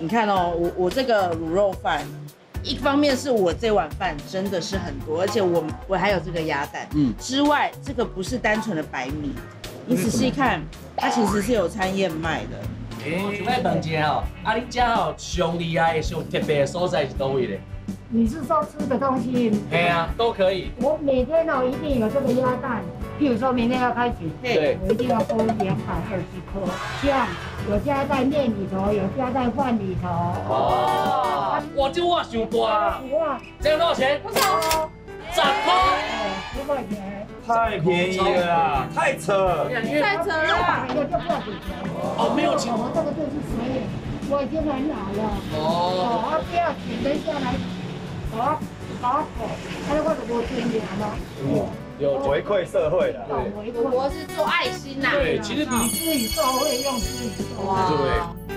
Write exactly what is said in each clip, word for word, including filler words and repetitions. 你看哦，我我这个卤肉饭，一方面是我这碗饭真的是很多，而且我我还有这个鸭蛋，嗯，之外这个不是单纯的白米，你仔细看，它其实是有餐宴卖的。 我想要问一下哦，啊，你家哦上厉害、上特别的所在是哪位嘞？你是说吃的东西？对啊，都可以。我每天哦一定有这个鸭蛋，譬如说明天要开局，对，我一定要多一点卡二十颗，像有加在面里头，有加在饭里头。哦，哇，这我想多啊！哇，这样多少钱？不少哦，十块，十块钱。 太便宜了啦，太扯了，太扯了，就不要钱。哦，没有钱，我这个就是随缘，我已经很老了。哦，我不要钱，人家来搞搞我，他我如果捐钱了，有回馈社会的。对，我是做爱心呐。对，其实你自己做会用自己做。哇。对。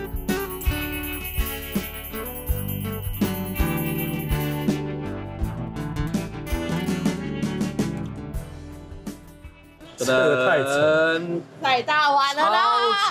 真太大碗了啦！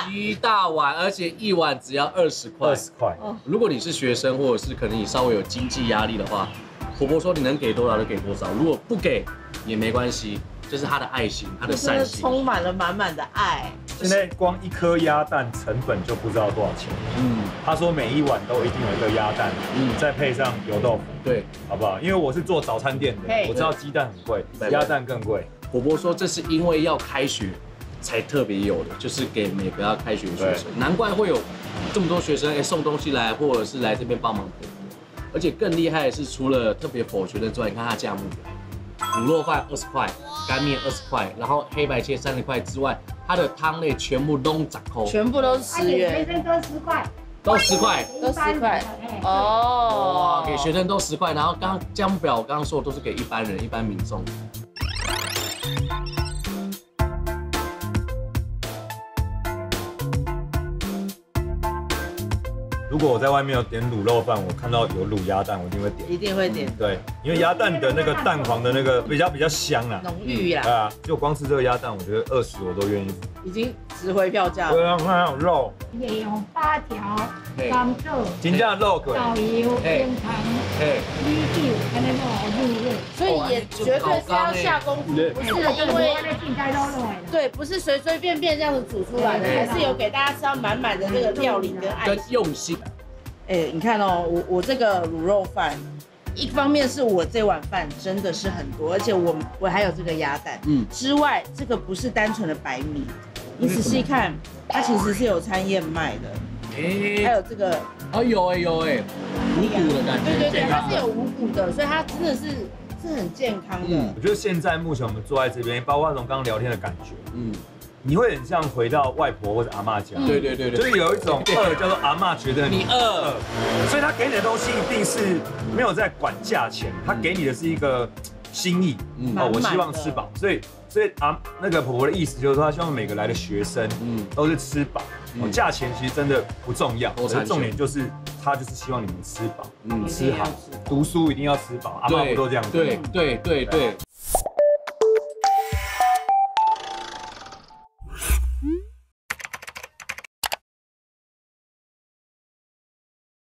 超级大碗，而且一碗只要二十块。二十块。如果你是学生，或者是可能你稍微有经济压力的话，婆婆说你能给多少就给多少，如果不给也没关系，这是她的爱心，她的善心。充满了满满的爱。现在光一颗鸭蛋成本就不知道多少钱。嗯。她说每一碗都一定有一个鸭蛋，嗯，再配上油豆腐，对，好不好？因为我是做早餐店的，我知道鸡蛋很贵，鸭蛋更贵。 婆婆说：“这是因为要开学，才特别有的，就是给每个要开学的学生，难怪会有这么多学生哎送东西来，或者是来这边帮忙婆婆。而且更厉害的是，除了特别否学生之外，你看它价目表，卤肉饭二十块，干面二十块，然后黑白切三十块之外，它的汤类全部都十块，全部都是十元，学生都十块，都十块，都十块，哦，给学生都十块，然后刚价目表我刚刚说的都是给一般人、一般民众。” 如果我在外面有点卤肉饭，我看到有卤鸭蛋，我一定会点，一定会点。对，因为鸭蛋的那个蛋黄的那个比较比较香啊，浓郁呀。啊，就光吃这个鸭蛋，我觉得二十我都愿意。已经值回票价。对啊，还有肉，也有八条甘蔗，真正肉桂，豆油、冰糖，哎，米酒，安尼好入味。所以也绝对是要下功夫，不是因为对，不是随随便便这样子煮出来的，还是有给大家吃到满满的这个料理跟爱用心。 哎，你看哦，我我这个卤肉饭，一方面是我这碗饭真的是很多，而且我我还有这个鸭蛋，嗯，之外这个不是单纯的白米，你仔细看，它其实是有餐宴卖的，哎，还有这个，哎呦哎呦哎，五谷的感觉，对对对，它是有五谷的，所以它真的是是很健康的。我觉得现在目前我们坐在这边，包括从刚刚聊天的感觉，嗯。 你会很像回到外婆或者阿嬤家，对对对对，就是有一种饿叫做阿嬤觉得你饿，所以他给你的东西一定是没有在管价钱，他给你的是一个心意，哦，我希望吃饱，所以所以啊那个婆婆的意思就是说，她希望每个来的学生，嗯，都是吃饱，哦，价钱其实真的不重要，重点就是她就是希望你们吃饱，嗯，吃好，读书一定要吃饱，阿嬤不都这样子？对对对对。